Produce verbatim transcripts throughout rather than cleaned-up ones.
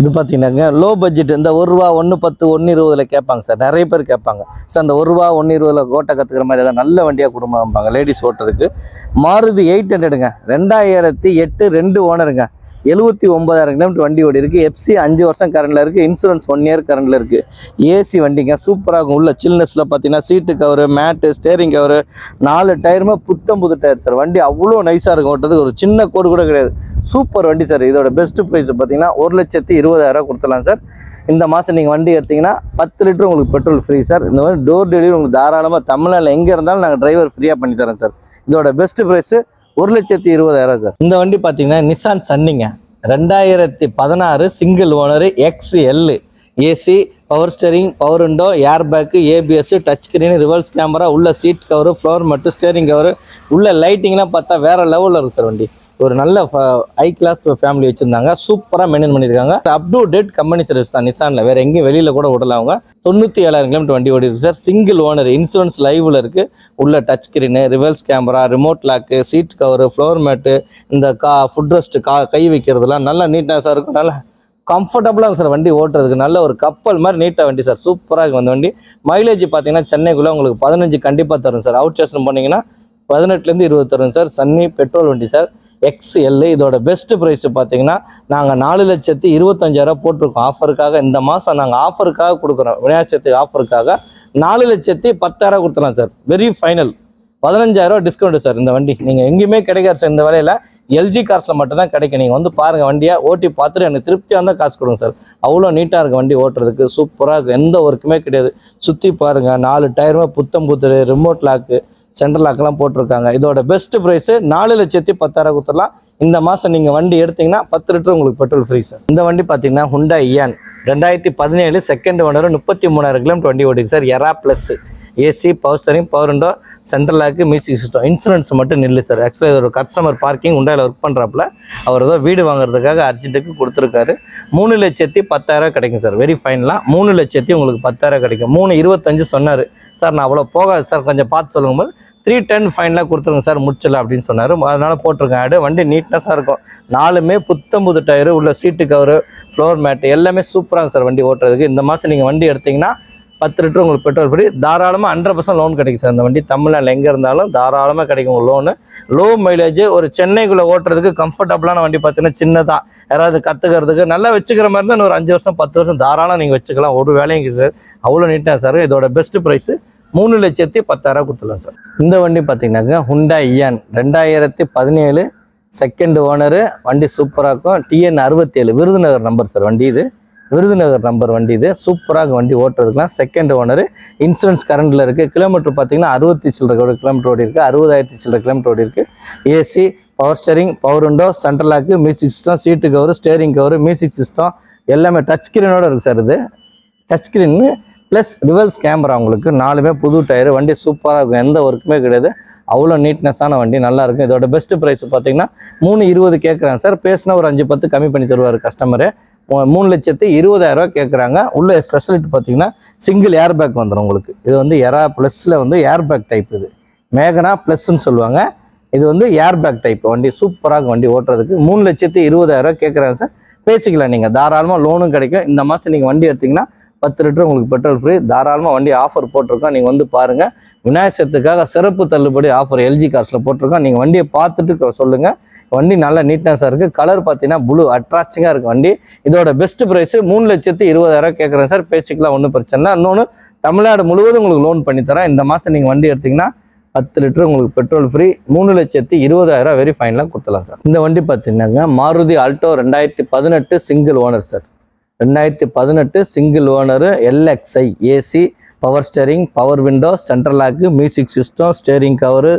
இது பார்த்தீங்கன்னாங்க low budget இந்த ஒரு ரூபா ஒன்று பத்து ஒன்று இருபதுல கேட்பாங்க சார், நிறைய பேர் கேட்பாங்க சார். அந்த ஒரு ரூபா ஒன்று இருபதுல ஓட்டை கற்றுக்கிற மாதிரி ஏதாவது நல்ல வண்டியாக கொடுப்பாங்க லேடிஸ் ஓட்டுறதுக்கு. மாருதி எயிட் ஹண்ட்ரடுங்க, ரெண்டாயிரத்தி எட்டு ரெண்டு ஓனருங்க, எழுபத்தி ஒன்பதாயிரம் கிலோமீட்டர் வண்டி ஓடி இருக்குது, எஃப்சி அஞ்சு வருஷம் கரண்டில் இருக்குது, இன்சூரன்ஸ் ஒன் இயர் கரண்டில் இருக்குது, ஏசி வண்டிங்க சூப்பராக இருக்கும். உள்ள சில்னஸில் பார்த்தீங்கன்னா seat cover, mat, steering cover, நாலு டயருமே புத்தம் புது டயர் சார். வண்டி அவ்வளோ நைஸாக இருக்கும் ஓட்டுறதுக்கு, ஒரு சின்ன கோடு கூட கிடையாது, சூப்பர் வண்டி சார். இதோட பெஸ்ட்டு ப்ரைஸ் பார்த்தீங்கன்னா ஒரு லட்சத்தி இருபதாயிரரூவா கொடுத்துடலாம் சார். இந்த மாதம் நீங்கள் வண்டி எடுத்திங்கன்னா பத்து லிட்டர் உங்களுக்கு பெட்ரோல் ஃப்ரீ சார். இந்த மாதிரி டோர் டெலிவரி உங்களுக்கு தாராளமாக தமிழ்நாட்டில் எங்கே இருந்தாலும் நாங்கள் டிரைவர் ஃப்ரீயாக பண்ணி தரோம் சார். இதோட பெஸ்ட்டு ப்ரைஸு ஒரு லட்சத்தி இருபதாயிரம் சார். இந்த வண்டி பார்த்தீங்கன்னா நிசான் சன்னிங்க, ரெண்டாயிரத்தி பதினாறு single owner, XL, AC, power steering, power window, ஏர் bag, ABS, touch screen, reverse camera, உள்ள சீட் கவரு, ஃப்ளோர் மட்டும், ஸ்டேரிங் கவரு, உள்ள லைட்டிங்லாம் பார்த்தா வேறு லெவலில் இருக்குது சார் வண்டி. ஒரு நல்ல ஹை கிளாஸ் ஃபேமிலி வச்சுருந்தாங்க, சூப்பராக மெயின்டைன் பண்ணியிருக்காங்க. Up to date company service தான் நிசானில், வேறு எங்கேயும் வெளியில் கூட விடலாம். அவங்க தொண்ணூற்றி ஏழாயிரம் கிலோமீட்டர் வண்டி ஓடி இருக்குது சார். சிங்கிள் ஓனர், இன்சூரன்ஸ் லைவில் இருக்குது, உள்ள touch screen, reverse camera, remote lock, seat cover, floor mat, இந்த கா ஃபுட் ரெஸ்ட்டு கா கை வைக்கிறதுலாம் நல்லா நீட்னஸாக இருக்கும். நல்லா கம்ஃபர்டபுளாக சார் வண்டி ஓட்டுறதுக்கு, நல்ல ஒரு கப்பல் மாதிரி நீட்டாக வண்டி சார், சூப்பராக இருக்கும். அந்த வண்டி மைலேஜ் பார்த்தீங்கன்னா சென்னைக்குள்ளே உங்களுக்கு பதினஞ்சு கண்டிப்பாக தரும் சார். அவுட் ஸ்டேஷன் போனீங்கன்னா பதினெட்டுலேருந்து இருபது தரும் சார். சன்னி பெட்ரோல் வண்டி சார், எக்ஸ்எல். இதோட பெஸ்ட்டு ப்ரைஸு பார்த்தீங்கன்னா நாங்கள் நாலு லட்சத்தி இருபத்தஞ்சாயிரரூவா போட்டிருக்கோம் ஆஃபருக்காக. இந்த மாதம் நாங்கள் ஆஃபருக்காக கொடுக்குறோம், விநாயகத்துக்கு ஆஃபருக்காக நாலு லட்சத்தி பத்தாயிரரூவா கொடுத்துலாம் சார். வெரி ஃபைனல் பதினஞ்சாயிரரூவா டிஸ்கவுண்ட் சார். இந்த வண்டி நீங்கள் எங்கேயுமே கிடைக்காது சார். இந்த வேலையில் எல்ஜி கார்ஸில் மட்டும்தான் கிடைக்கும். நீங்கள் வந்து பாருங்கள் வண்டியை, ஓட்டி பார்த்துட்டு எனக்கு திருப்தியாக இருந்தால் காசு கொடுங்க சார். அவ்வளோ நீட்டாக இருக்குது வண்டி ஓட்டுறதுக்கு, சூப்பராக இருக்குது, எந்த ஒர்க்குமே கிடையாது. சுற்றி பாருங்கள், நாலு டயருமே புத்தம் புத்தர், ரிமோட் லாக்கு, சென்ட்ரல் லாக்கெலாம் போட்டிருக்காங்க. இதோட பெஸ்ட்டு ப்ரைஸு நாலு லட்சத்தி பத்தாயிரம் கொடுத்துடலாம். இந்த மாதம் நீங்கள் வண்டி எடுத்திங்கன்னா பத்து லிட்டர் உங்களுக்கு பெட்ரோல் ஃப்ரீ சார். இந்த வண்டி பார்த்தீங்கன்னா ஹுண்டா ஐயான், ரெண்டாயிரத்தி பதினேழு செகண்ட் ஓனர், முப்பத்தி மூணாயிரம் கிலோமீட்டர் வண்டி ஓடிக்கு sir. எரா plus, AC, power steering, power window, central lock, music system, insurance மட்டும் நில்லு சார். ஆக்சுவலாக இதோட கஸ்டமர் பார்க்கிங் உண்டாயில் ஒர்க் பண்ணுறாப்புல அவர் ஏதோ வீடு வாங்குறதுக்காக அர்ஜென்ட்டுக்கு கொடுத்துருக்காரு. மூணு லட்சத்தி பத்தாயிரம் கிடைக்கும் சார். வெரி ஃபைனலாக மூணு லட்சத்தி உங்களுக்கு பத்தாயிரம் கிடைக்கும். மூணு இருபத்தஞ்சு சொன்னார் சார், நான் அவ்வளோ போகாது சார், கொஞ்சம் பார்த்து சொல்லுங்கள். த்ரீ டென் ஃபைனலாக கொடுத்துருங்க சார் முடிச்சலாம் அப்படின்னு சொன்னார். அதனால் போட்டிருக்கேன் ஆடு. வண்டி நீட்னஸாக இருக்கும், நாலுமே புத்தம் புது டயரு, உள்ள சீட்டு கவரு, ஃப்ளோர் மேட்டு எல்லாமே சூப்பராக சார் வண்டி ஓட்டுறதுக்கு. இந்த மாதம் நீங்கள் வண்டி எடுத்திங்கன்னா பத்து லிட்டர் உங்களுக்கு பெட்ரோல் ஃப்ரீ, தாராளமாக ஹண்ட்ரட் பர்சன்ட் லோன் கிடைக்கும் சார். இந்த வண்டி தமிழ்நாட்டில் எங்கே இருந்தாலும் தாராளமாக கிடைக்கும் லோனு. லோ மைலேஜ், ஒரு சென்னைக்குள்ளே ஓட்டுறதுக்கு கம்ஃபர்டபுளான வண்டி பார்த்தீங்கன்னா சின்னதாக யாராவது கற்றுக்கிறதுக்கு நல்லா வச்சுக்கிற மாதிரி தான் ஒரு அஞ்சு வருஷம் பத்து வருஷம் தாராளமாக நீங்கள் வச்சுக்கலாம். ஒரு வேலையும் சார், அவ்வளோ நீட்டாக சார். இதோட பெஸ்ட்டு ப்ரைஸு மூணு லட்சத்தி பத்தாயிரம் கொடுத்துடலாம் சார். இந்த வண்டி பார்த்தீங்கன்னாக்கா ஹுண்டா ஐயான், ரெண்டாயிரத்தி பதினேழு செகண்ட் ஓனரு, வண்டி சூப்பராக இருக்கும். டிஎன் அறுபத்தி ஏழு விருதுநகர் நம்பர் சார் வண்டி, இது விருதுநகர் நம்பர் வண்டி. இது சூப்பராக வண்டி ஓட்டுறதுக்குலாம். செகண்ட் ஓனரு, இன்சூரன்ஸ் கரண்டில் இருக்குது. கிலோமீட்டர் பார்த்தீங்கன்னா அறுபத்தி சில்லரை கிலோமீட்டர் ஓடி இருக்குது, அறுபதாயிரத்தி சில்லரை கிலோமீட்டர் ஓடி இருக்குது. AC, power steering, power window, central lock, music system, seat cover, steering cover, music system எல்லாமே டச் ஸ்க்ரீனோடு இருக்குது சார். இது டச் ஸ்க்ரீன்னு ப்ளஸ் ரிவர்ஸ் கேமரா உங்களுக்கு, நாலுமே புது டயரு, வண்டி சூப்பராக இருக்கும், எந்த ஒர்க்குமே கிடையாது. அவ்வளோ நீட்னஸான வண்டி, நல்லாயிருக்கும். இதோட பெஸ்ட்டு ப்ரைஸ் பார்த்தீங்கன்னா மூணு இருபது கேட்குறாங்க சார். பேசினா ஒரு அஞ்சு பத்து கம்மி பண்ணி தருவார் கஸ்டமரு. மூணு லட்சத்து இருபதாயிரரூவா கேட்குறாங்க. உள்ள ஸ்பெஷலிட்டி பார்த்தீங்கன்னா சிங்கிள் ஏர் பேக் வந்துடும் உங்களுக்கு. இது வந்து எரா ப்ளஸில் வந்து ஏர் பேக் டைப், இது மேகனா ப்ளஸ்ன்னு சொல்லுவாங்க. இது வந்து ஏர் பேக் டைப் வண்டி, சூப்பராக வண்டி ஓட்டுறதுக்கு. மூணு லட்சத்து இருபதாயிரரூவா கேட்குறாங்க சார். பேசிக்கலாம் நீங்கள், தாராளமாக லோனும் கிடைக்கும். இந்த மாதம் நீங்கள் வண்டி எடுத்திங்கன்னா பத்து லிட்டர் உங்களுக்கு பெட்ரோல் ஃப்ரீ, தாராளமாக வண்டி ஆஃபர் போட்டிருக்கோம். நீங்கள் வந்து பாருங்கள், விநாயகத்துக்காக சிறப்பு தள்ளுபடி ஆஃபர் எல்ஜி கார்ஸில் போட்டிருக்கோம். நீங்கள் வண்டியை பார்த்துட்டு சொல்லுங்கள். வண்டி நல்லா நீட்னஸாக இருக்குது, கலர் பார்த்தீங்கன்னா ப்ளூ அட்ராக்டிங்காக இருக்குது வண்டி. இதோட பெஸ்ட்டு ப்ரைஸு மூணு லட்சத்து இருபதாயிரம் கேட்குறேன் சார். பேசிக்கலாம், ஒன்றும் பிரச்சனை இல்லை. இன்னொன்று தமிழ்நாடு முழுவதும் உங்களுக்கு லோன் பண்ணித்தரேன். இந்த மாதம் நீங்கள் வண்டி எடுத்திங்கன்னா பத்து லிட்டர் உங்களுக்கு பெட்ரோல் ஃப்ரீ, மூணு லட்சத்தி இருபதாயிரம் வெரி ஃபைனலாக கொடுத்துலாம் சார். இந்த வண்டி பார்த்தீங்கன்னாங்க மாருதி ஆல்டோ, ரெண்டாயிரத்தி பதினெட்டு சிங்கிள் ஓனர் சார். ரெண்டாயிரத்தி பதினெட்டு single owner, LXI, AC, power steering, power window, central lock, music system, steering cover,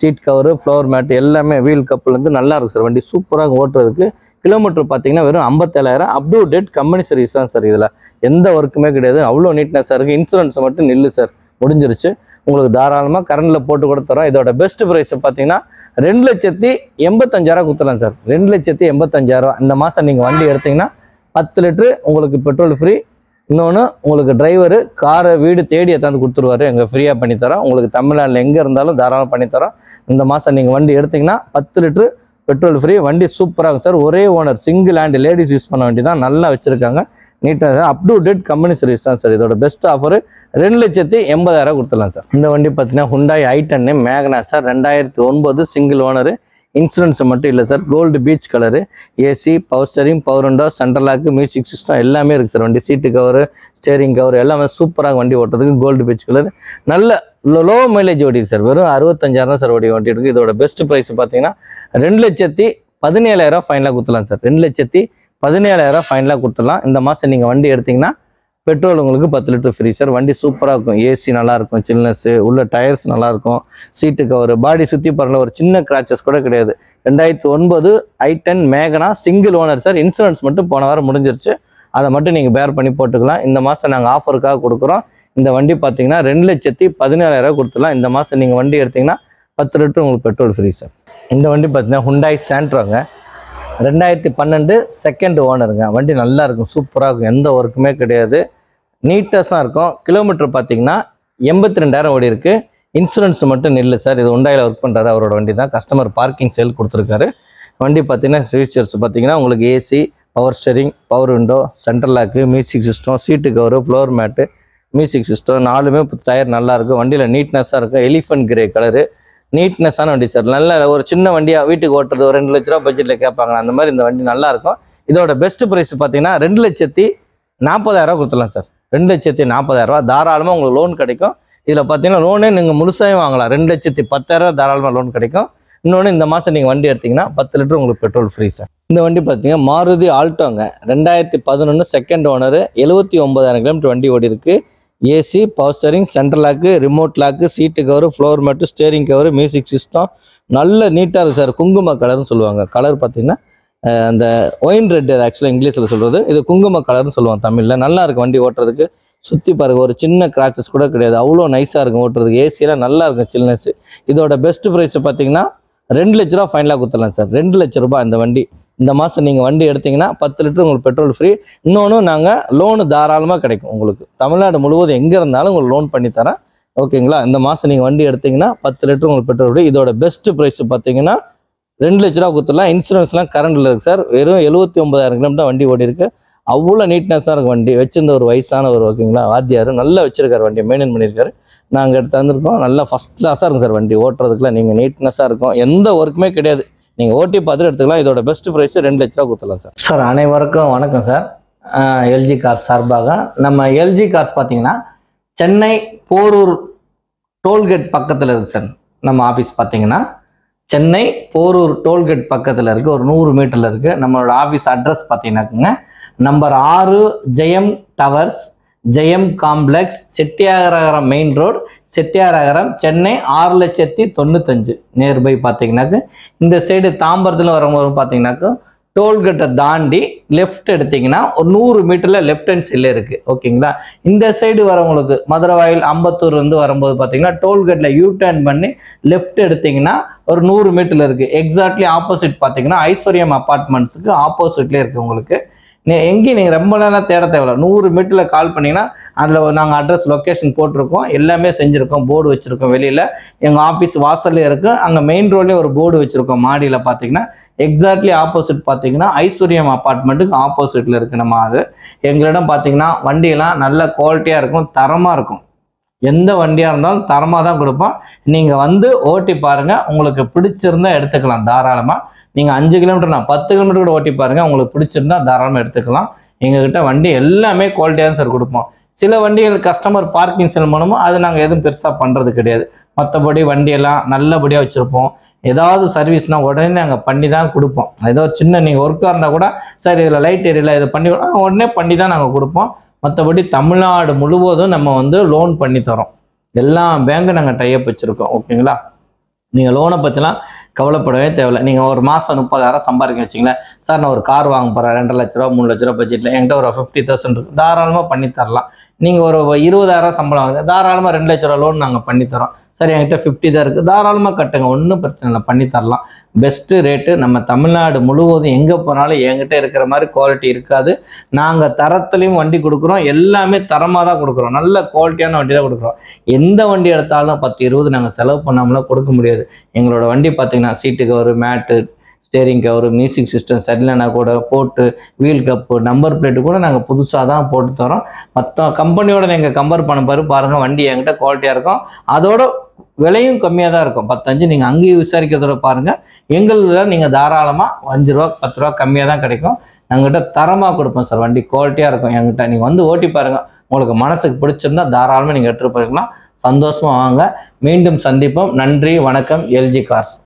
seat cover, floor mat எல்லாமே, வீல் கப்புலேருந்து நல்லா இருக்கும் சார் வண்டி, சூப்பராக ஓட்டுறதுக்கு. கிலோமீட்டர் பார்த்தீங்கன்னா வெறும் ஐம்பத்தேழாயிரம். Up to date company service தான் சார். இதில் எந்த ஒர்க்குமே கிடையாது, அவ்வளோ நீட்னஸாக இருக்குது. இன்சூரன்ஸ் மட்டும் நில்லு சார், முடிஞ்சிருச்சு. உங்களுக்கு தாராளமாக கரண்டில் போட்டு கூட தரோம். இதோட பெஸ்ட்டு ப்ரைஸை பார்த்தீங்கன்னா ரெண்டு லட்சத்தி எண்பத்தஞ்சாயிரம் கொடுத்துடலாம் சார். ரெண்டு லட்சத்தி எண்பத்தஞ்சாயிரம் இந்த மாதம் நீங்கள் வண்டி எடுத்திங்கன்னா பத்து லிட்ரு உங்களுக்கு பெட்ரோல் ஃப்ரீ. இன்னொன்று உங்களுக்கு டிரைவரு காரை வீடு தேடி எத்தாந்து கொடுத்துருவாரு, எங்கள் ஃப்ரீயாக பண்ணித்தரோம். உங்களுக்கு தமிழ்நாட்டில் எங்கே இருந்தாலும் தாராளமாக பண்ணித்தரோம். இந்த மாதம் நீங்கள் வண்டி எடுத்திங்கன்னா பத்து litre petrol free, vandi super ah sir, ore owner single hand ladies use panna vendida nalla vechirukanga. Neat up to date company service sir. Idoda best offer two lakh eighty thousand kuduttalam sir. Indha vandi pathina Hyundai i ten Magna sir two thousand nine single owner. Insurance material sir, gold beach color, A C, power steering, power window, central lock, music system, ellame irukku sir. Vandi seat cover, steering cover, ellame super ah vandi ottradhukku gold beach color. Nalla low mileage odi sir. Verum sixty-five thousand sir odi vandi irukku. Idoda best price pathina two lakh seventeen thousand fine la kuduttalam sir. two lakh seventeen thousand fine la kuduttalam. Indha maasam neenga vandi eduthinga petrol ungalku ten liter free sir. Vandi super ah irukum, A C nalla irukum, chillness ulla tires nalla irukum, seat cover body sutti parla or chinna scratches kuda kedaiyadhu. two thousand nine i ten Magna single owner sir, insurance mattum pona varam mudinjiruchu, adha mattum neenga bear panni potukalam. Indha maasam naanga offer ka kudukurom. Indha vandi pathina two lakh seventeen thousand kuduttalam. Indha maasam neenga vandi eduthinga ten liter ungalku petrol free sir. Indha vandi pathina Hyundai Sentra ga twenty twelve second owner ga vandi nalla irukum, super ah irukum, endha work me kediyadhu, neatness ah irukum. Kilometer pathina eighty-two thousand odi irukku. Insurance mattum illa sir. Idu Hyundai la work pandra avaroda vandi da, customer parking sale kuduthirukkaru. Vandi pathina features pathina ungalku A C, power steering, power window, central lock, music system, seat cover, floor mat, music system, naalume tire nalla irukku. Vandila neatness ah irukum, elephant grey color, neatness ஆன வண்டி sir. நல்ல ஒரு சின்ன வண்டியா வீட்டுக்கு ஓட்டுறது ஒரு ரெண்டு லட்ச ரூபா பட்ஜெட்ல கேட்பாங்க, அந்த மாதிரி இந்த வண்டி நல்லா இருக்கும். இதோட பெஸ்ட் பிரைஸ் பார்த்தீங்கன்னா ரெண்டு லட்சத்தி நாற்பதாயிரம் கொடுத்துடலாம் சார். ரெண்டு லட்சத்தி நாற்பதாயிரம் ரூபா தாராளமாக உங்களுக்கு லோன் கிடைக்கும். இதில் பார்த்தீங்கன்னா லோனே நீங்கள் முழுசாகவே வாங்கலாம், ரெண்டு லட்சத்தி பத்தாயிரம் தாராளமாக லோன் கிடைக்கும். இன்னொன்று இந்த மாதம் நீங்கள் வண்டி எடுத்தீங்கன்னா பத்து லிட்டர் உங்களுக்கு பெட்ரோல் ஃப்ரீ சார். இந்த வண்டி பார்த்தீங்கன்னா மாருதி ஆல்டோங்க ரெண்டாயிரத்தி பதினொன்று செகண்ட் ஓனர் எழுபத்தி ஒன்பதாயிரம் கிலோமீட்டர் வண்டி ஓடி இருக்கு. AC, power steering, central lock, remote lock, seat cover, floor mat, steering cover, music system நல்ல நீட்டாக இருக்குது சார். குங்கும கலர்னு சொல்லுவாங்க, கலர் பார்த்தீங்கன்னா அந்த ஒயின் ரெட், அது ஆக்சுவலாக இங்கிலீஷில் சொல்கிறது, இது குங்கும கலர்னு சொல்லுவாங்க தமிழில். நல்லா இருக்குது வண்டி ஓட்டுறதுக்கு. சுற்றி பாருங்க, ஒரு சின்ன கிராச்சஸ் கூட கிடையாது, அவ்வளோ நைஸாக இருக்கும் ஓட்டுறதுக்கு. ஏசியெலாம் நல்லா இருக்கும், சில்னஸ். இதோட பெஸ்ட் ப்ரைஸ் பார்த்தீங்கன்னா ரெண்டு லட்ச ரூபா ஃபைனலாக கொடுத்துடலாம் சார். ரெண்டு லட்ச ரூபா இந்த வண்டி. இந்த மாதம் நீங்கள் வண்டி எடுத்தீங்கன்னா பத்து லிட்டர் உங்களுக்கு பெட்ரோல் ஃப்ரீ. இன்னொன்று நாங்கள் லோனு தாராளமாக கிடைக்கும் உங்களுக்கு, தமிழ்நாடு முழுவதும் எங்கே இருந்தாலும் உங்களுக்கு லோன் பண்ணித்தரேன், ஓகேங்களா. இந்த மாதம் நீங்கள் வண்டி எடுத்தீங்கன்னா பத்து லிட்டர் உங்களுக்கு பெட்ரோல் ஃப்ரீ. இதோட பெஸ்ட் ப்ரைஸ் பார்த்தீங்கன்னா ரெண்டு லட்ச ரூபா கொடுத்துடலாம். இன்சூரன்ஸ்லாம் கரண்டில் இருக்குது சார். வெறும் எழுபத்தி ஒன்பதாயிரம் கிலோமீட்டர் வண்டி ஓடி இருக்குது. அவ்வளோ நீட்னஸாக இருக்கும் வண்டி. வச்சிருந்த ஒரு வயசானவர், ஓகேங்களா, வாத்தியார், நல்லா வச்சுருக்காரு, வண்டியை மெயின்டைன் பண்ணியிருக்காரு. நாங்கள் எடுத்து வந்திருக்கோம், நல்லா ஃபஸ்ட் கிளாஸாக இருக்கும் சார் வண்டி ஓட்டுறதுக்குலாம். நீங்கள் நீட்னஸாக இருக்கும், எந்த ஒர்க்குமே கிடையாது, நீங்கள் ஓட்டி பார்த்துட்டு எடுத்துக்கலாம். இதோட பெஸ்ட் ப்ரைஸ் ரெண்டு லட்ச ரூபா கொடுத்துடலாம் சார். சார் அனைவருக்கும் வணக்கம் சார். எல்ஜி கார்ஸ் சார்பாக நம்ம எல்ஜி கார்ஸ் பார்த்தீங்கன்னா சென்னை போரூர் டோல்கேட் பக்கத்தில் இருக்குது சார். நம்ம ஆஃபீஸ் பார்த்தீங்கன்னா சென்னை போரூர் டோல்கேட் பக்கத்தில் இருக்குது, ஒரு நூறு மீட்டரில் இருக்குது. நம்மளோட ஆஃபீஸ் அட்ரஸ் பார்த்தீங்கன்னாக்குங்க நம்பர் ஆறு Jayam towers, Jayam complex, Chettiyaragaram main road, Chettiyaragaram, Chennai ஆறு லட்சத்தி தொண்ணூத்தஞ்சு நியர்பை பார்த்தீங்கன்னாக்கு. இந்த சைடு தாம்பரத்தில் வரவங்க பார்த்தீங்கன்னாக்கா டோல்கேட்டை தாண்டி லெஃப்ட் எடுத்திங்கன்னா ஒரு நூறு மீட்டரில் லெஃப்ட் ஹேண்ட் சைடில் இருக்குது, ஓகேங்களா. இந்த சைடு வரவங்களுக்கு மதுரை வாயில் அம்பத்தூர்லேருந்து வரும்போது பார்த்தீங்கன்னா டோல்கேட்டில் யூ டர்ன் பண்ணி லெஃப்ட் எடுத்திங்கன்னா ஒரு நூறு மீட்டரில் இருக்குது. எக்ஸாக்ட்லி ஆப்போசிட் பார்த்தீங்கன்னா ஐஸ்வர்யம் அப்பார்ட்மெண்ட்ஸுக்கு ஆப்போசிட்லேயே இருக்குது உங்களுக்கு. நீ எங்கேயும் நீங்கள் ரொம்ப நேரம் தேட தேவையில்ல, நூறு மீட்டரில் கால் பண்ணிங்கன்னா அதில் நாங்கள் அட்ரஸ் லொக்கேஷன் போட்டிருக்கோம், எல்லாமே செஞ்சுருக்கோம், போர்டு வச்சுருக்கோம். வெளியில் எங்கள் ஆஃபீஸ் வாசல்லே இருக்குது, அங்கே மெயின் ரோட்லேயே ஒரு போர்டு வச்சுருக்கோம். மாடியில் பார்த்தீங்கன்னா எக்ஸாக்ட்லி ஆப்போசிட் பார்த்தீங்கன்னா ஐஸ்வர்யம் அப்பார்ட்மெண்ட்டுக்கு ஆப்போசிட்டில் இருக்குது நம்ம. அது எங்களிடம் பார்த்தீங்கன்னா வண்டியெல்லாம் நல்ல குவாலிட்டியாக இருக்கும், தரமாக இருக்கும். எந்த வண்டியாக இருந்தாலும் தரமாக தான் கொடுப்போம். நீங்கள் வந்து ஓட்டி பாருங்கள், உங்களுக்கு பிடிச்சிருந்தா எடுத்துக்கலாம் தாராளமாக. நீங்கள் அஞ்சு கிலோமீட்டர்னா பத்து கிலோமீட்டர் கூட ஓட்டி பாருங்கள், உங்களுக்கு பிடிச்சிருந்தா தாராளமாக எடுத்துக்கலாம். எங்ககிட்ட வண்டி எல்லாமே குவாலிட்டியாக சார் கொடுப்போம். சில வண்டிகள் கஸ்டமர் பார்க்கிங் செல் மூலமோ அது நாங்கள் எதுவும் பெருசாக பண்ணுறது கிடையாது, மற்றபடி வண்டியெல்லாம் நல்லபடியாக வச்சுருப்போம். ஏதாவது சர்வீஸ்னால் உடனே நாங்கள் பண்ணி தான் கொடுப்போம். ஏதோ சின்ன நீங்கள் ஒர்க்காக இருந்தால் கூட சார் இதில் லைட் ஏரியல இதை பண்ணி உடனே பண்ணி தான் நாங்கள் கொடுப்போம். மற்றபடி தமிழ்நாடு முழுவதும் நம்ம வந்து லோன் பண்ணி தரோம், எல்லா பேங்க்கும் நாங்கள் டைப் வச்சுருக்கோம், ஓகேங்களா. நீங்கள் லோனை பற்றிலாம் கவலைப்படவே தேவையில்லை. நீங்கள் ஒரு மாதம் முப்பதாயிரம் சம்பாதிக்க வச்சிங்களேன் சார், நான் ஒரு கார் வாங்க போகிறேன், ரெண்டு லட்ச ரூபா மூணு லட்ச ரூபா பட்ஜெட்டில் என்கிட்ட ஒரு ஃபிஃப்டி தௌசண்ட் இருக்குது, தாராளமாக பண்ணித்தரலாம். நீங்கள் ஒரு இருபதாயிரம் சம்பளம் வாங்க, தாராளமாக ரெண்டு லட்ச ரூபா லோன் நாங்கள் பண்ணித்தரோம் சார், என்கிட்ட ஃபிஃப்டி தான் இருக்குது, தாராளமாக கட்டுங்க, ஒன்றும் பிரச்சனை இல்லை, பண்ணித்தரலாம். Best rate. நம்ம தமிழ்நாடு முழுவதும் எங்கே போனாலும் என்கிட்ட இருக்கிற மாதிரி குவாலிட்டி இருக்காது. நாங்கள் தரத்துலேயும் வண்டி கொடுக்குறோம், எல்லாமே தரமாக தான் கொடுக்குறோம், நல்ல குவாலிட்டியான வண்டி தான் கொடுக்குறோம். எந்த வண்டி எடுத்தாலும் பத்து இருபது நாங்கள் செலவு பண்ணாமலாம் கொடுக்க முடியாது. எங்களோட வண்டி பார்த்திங்கன்னா seat cover, mat, steering cover, music system, satellite port, wheel cup, number plate கூட நாங்க புதுசா தான் போட்டு தரோம். மத்த கம்பெனியோட நீங்க கம்பேர் பண்ண பாரு பாருங்க வண்டி என்கிட்ட குவாலிட்டியா இருக்கும். அதோட விலையும் கம்மியா தான் இருக்கும். fifteen நீங்க அங்கேயே விசாரிக்கிறத பாருங்க. எங்கள்ல நீங்க தாராளமா five rupees ten rupees கம்மியா தான் கிடைக்கும். நாங்கட்ட தரமா கொடுப்போம் சார். வண்டி குவாலிட்டியா இருக்கும். என்கிட்ட நீங்க வந்து ஓட்டி பாருங்க. உங்களுக்கு மனசுக்கு பிடிச்சிருந்தா தாராளமா நீங்க எடுத்து பாருங்க. சந்தோஷமா வாங்க. மீண்டும் சந்திப்போம். நன்றி, வணக்கம். L G Cars.